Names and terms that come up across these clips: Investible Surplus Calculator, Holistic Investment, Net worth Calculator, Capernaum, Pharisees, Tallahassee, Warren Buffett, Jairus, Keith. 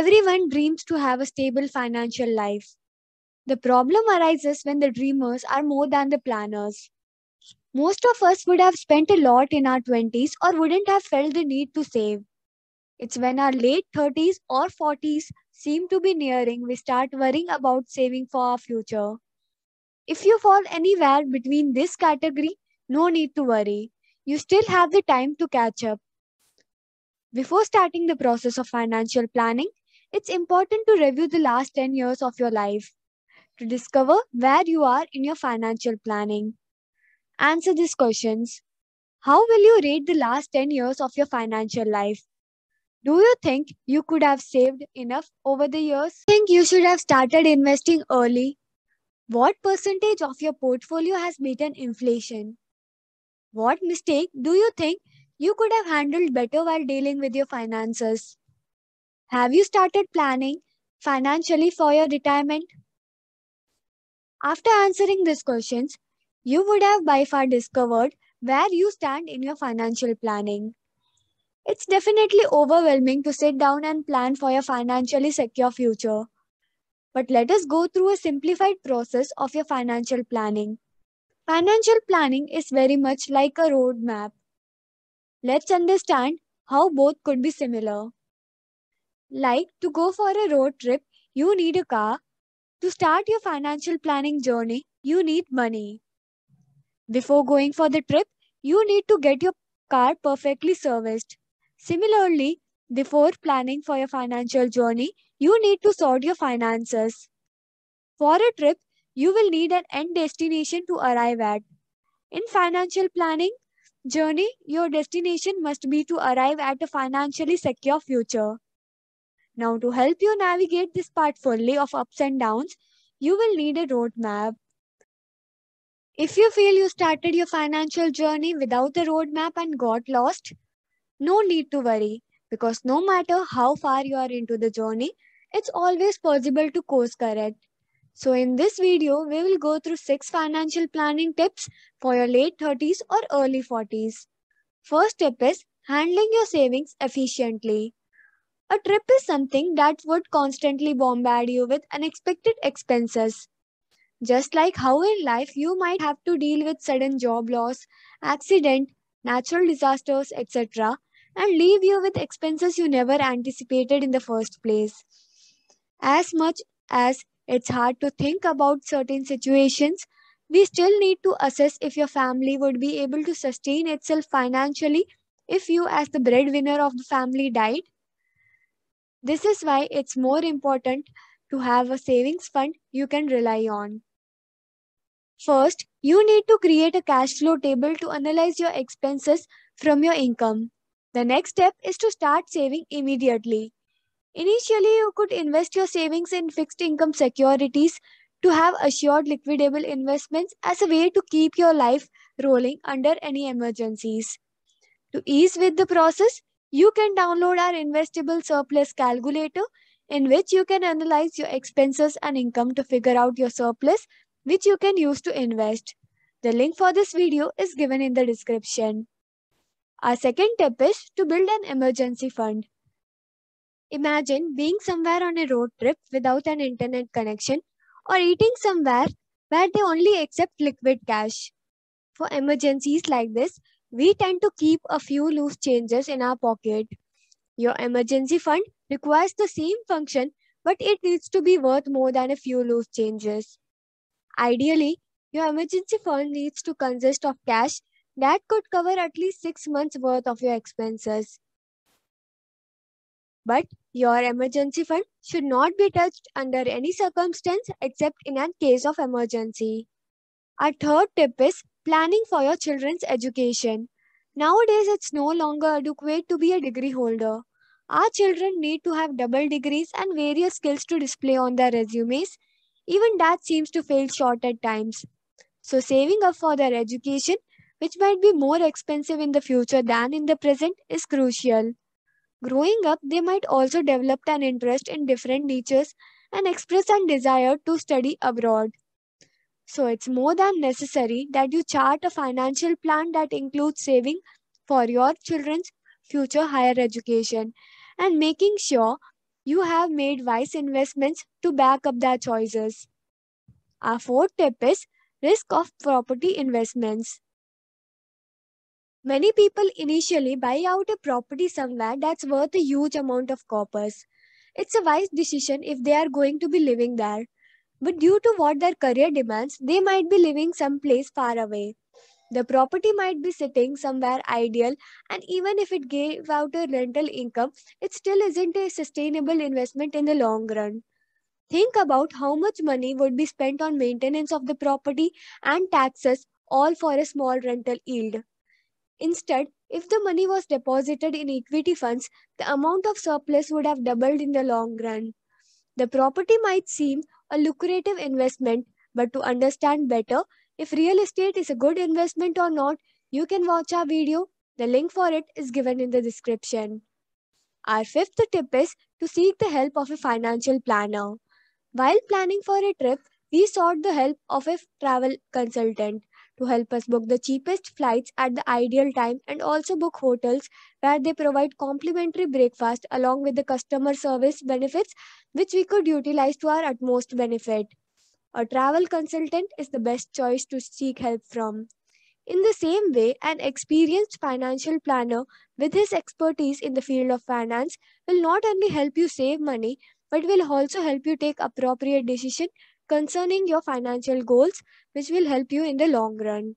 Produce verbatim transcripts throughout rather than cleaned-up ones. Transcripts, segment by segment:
Everyone dreams to have a stable financial life. The problem arises when the dreamers are more than the planners. Most of us would have spent a lot in our twenties or wouldn't have felt the need to save. It's when our late thirties or forties seem to be nearing, we start worrying about saving for our future. If you fall anywhere between this category, no need to worry. You still have the time to catch up. Before starting the process of financial planning, it's important to review the last ten years of your life to discover where you are in your financial planning. Answer these questions. How will you rate the last ten years of your financial life? Do you think you could have saved enough over the years? Do you think you should have started investing early? What percentage of your portfolio has beaten inflation? What mistake do you think you could have handled better while dealing with your finances? Have you started planning financially for your retirement? After answering these questions, you would have by far discovered where you stand in your financial planning. It's definitely overwhelming to sit down and plan for your financially secure future. But let us go through a simplified process of your financial planning. Financial planning is very much like a roadmap. Let's understand how both could be similar. Like to go for a road trip, you need a car. To start your financial planning journey, you need money. Before going for the trip, you need to get your car perfectly serviced. Similarly, before planning for your financial journey, you need to sort your finances. For a trip, you will need an end destination to arrive at. In financial planning journey, your destination must be to arrive at a financially secure future. Now, to help you navigate this part fully of ups and downs, you will need a roadmap. If you feel you started your financial journey without a roadmap and got lost, no need to worry, because no matter how far you are into the journey, it's always possible to course correct. So in this video, we will go through six financial planning tips for your late thirties or early forties. First tip is handling your savings efficiently. A trip is something that would constantly bombard you with unexpected expenses. Just like how in life you might have to deal with sudden job loss, accident, natural disasters, et cetera, and leave you with expenses you never anticipated in the first place. As much as it's hard to think about certain situations, we still need to assess if your family would be able to sustain itself financially if you, as the breadwinner of the family, died. This is why it's more important to have a savings fund you can rely on. First, you need to create a cash flow table to analyze your expenses from your income. The next step is to start saving immediately. Initially, you could invest your savings in fixed income securities to have assured liquidable investments as a way to keep your life rolling under any emergencies. To ease with the process, you can download our Investible Surplus Calculator, in which you can analyze your expenses and income to figure out your surplus, which you can use to invest. The link for this video is given in the description. Our second tip is to build an emergency fund. Imagine being somewhere on a road trip without an internet connection or eating somewhere where they only accept liquid cash. For emergencies like this, we tend to keep a few loose changes in our pocket. Your emergency fund requires the same function, but it needs to be worth more than a few loose changes. Ideally, your emergency fund needs to consist of cash that could cover at least six months' worth of your expenses. But your emergency fund should not be touched under any circumstance except in a case of emergency. Our third tip is planning for your children's education. Nowadays, it's no longer adequate to be a degree holder. Our children need to have double degrees and various skills to display on their resumes. Even that seems to fail short at times. So saving up for their education, which might be more expensive in the future than in the present, is crucial. Growing up, they might also develop an interest in different niches and express a desire to study abroad. So it's more than necessary that you chart a financial plan that includes saving for your children's future higher education and making sure you have made wise investments to back up their choices. Our fourth tip is risk of property investments. Many people initially buy out a property somewhere that's worth a huge amount of coppers. It's a wise decision if they are going to be living there. But due to what their career demands, they might be living someplace far away. The property might be sitting somewhere ideal, and even if it gave out a rental income, it still isn't a sustainable investment in the long run. Think about how much money would be spent on maintenance of the property and taxes, all for a small rental yield. Instead, if the money was deposited in equity funds, the amount of surplus would have doubled in the long run. The property might seem a lucrative investment, but to understand better if real estate is a good investment or not, you can watch our video. The link for it is given in the description. Our fifth tip is to seek the help of a financial planner. While planning for a trip, we sought the help of a travel consultant to help us book the cheapest flights at the ideal time and also book hotels where they provide complimentary breakfast along with the customer service benefits which we could utilize to our utmost benefit. A travel consultant is the best choice to seek help from. In the same way, an experienced financial planner with his expertise in the field of finance will not only help you save money but will also help you take appropriate decisions concerning your financial goals, which will help you in the long run.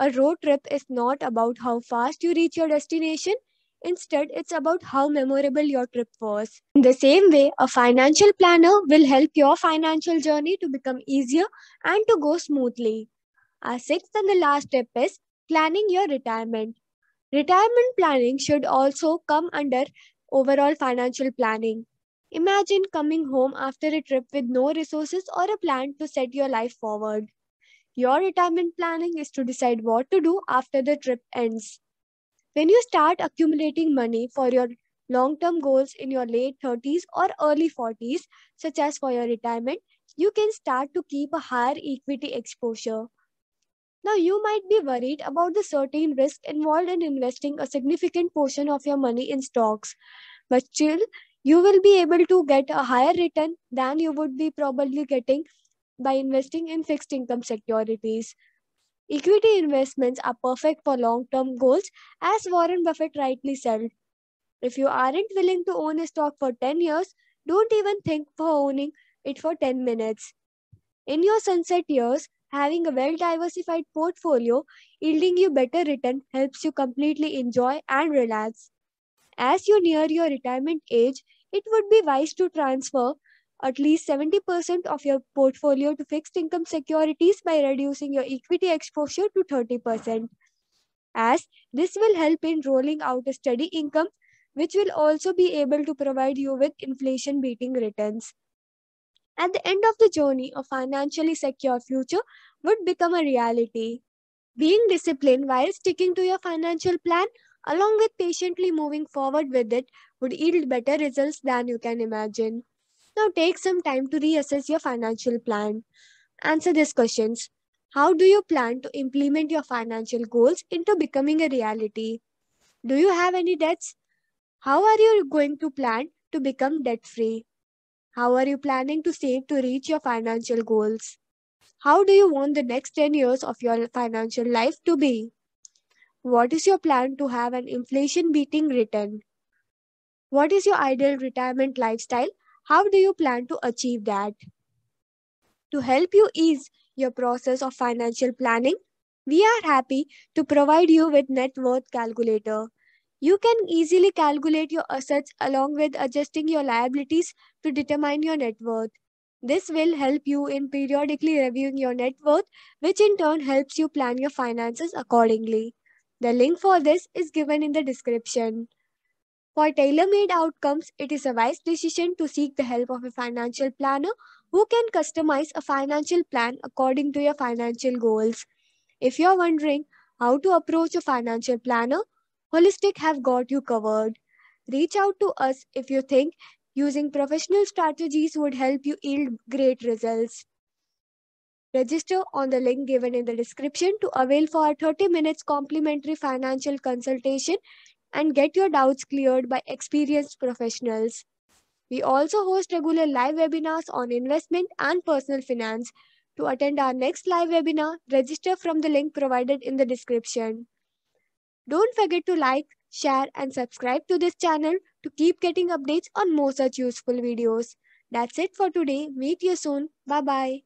A road trip is not about how fast you reach your destination. Instead, it's about how memorable your trip was. In the same way, a financial planner will help your financial journey to become easier and to go smoothly. Our sixth and the last tip is planning your retirement. Retirement planning should also come under overall financial planning. Imagine coming home after a trip with no resources or a plan to set your life forward. Your retirement planning is to decide what to do after the trip ends. When you start accumulating money for your long-term goals in your late thirties or early forties, such as for your retirement, you can start to keep a higher equity exposure. Now, you might be worried about the certain risk involved in investing a significant portion of your money in stocks, but still, you will be able to get a higher return than you would be probably getting by investing in fixed income securities. Equity investments are perfect for long-term goals, as Warren Buffett rightly said. If you aren't willing to own a stock for ten years, don't even think for owning it for ten minutes. In your sunset years, having a well-diversified portfolio yielding you better return helps you completely enjoy and relax. As you near your retirement age, it would be wise to transfer at least seventy percent of your portfolio to fixed income securities by reducing your equity exposure to thirty percent, as this will help in rolling out a steady income which will also be able to provide you with inflation-beating returns. At the end of the journey, a financially secure future would become a reality. Being disciplined while sticking to your financial plan along with patiently moving forward with it would yield better results than you can imagine. Now take some time to reassess your financial plan. Answer these questions. How do you plan to implement your financial goals into becoming a reality? Do you have any debts? How are you going to plan to become debt-free? How are you planning to save to reach your financial goals? How do you want the next ten years of your financial life to be? What is your plan to have an inflation-beating return? What is your ideal retirement lifestyle? How do you plan to achieve that? To help you ease your process of financial planning, we are happy to provide you with Net Worth Calculator. You can easily calculate your assets along with adjusting your liabilities to determine your net worth. This will help you in periodically reviewing your net worth, which in turn helps you plan your finances accordingly. The link for this is given in the description. For tailor-made outcomes, it is a wise decision to seek the help of a financial planner who can customize a financial plan according to your financial goals. If you are wondering how to approach a financial planner, Holistic have got you covered. Reach out to us if you think using professional strategies would help you yield great results. Register on the link given in the description to avail for a thirty minutes complimentary financial consultation and get your doubts cleared by experienced professionals. We also host regular live webinars on investment and personal finance. To attend our next live webinar, register from the link provided in the description. Don't forget to like, share and subscribe to this channel to keep getting updates on more such useful videos. That's it for today. Meet you soon. Bye-bye.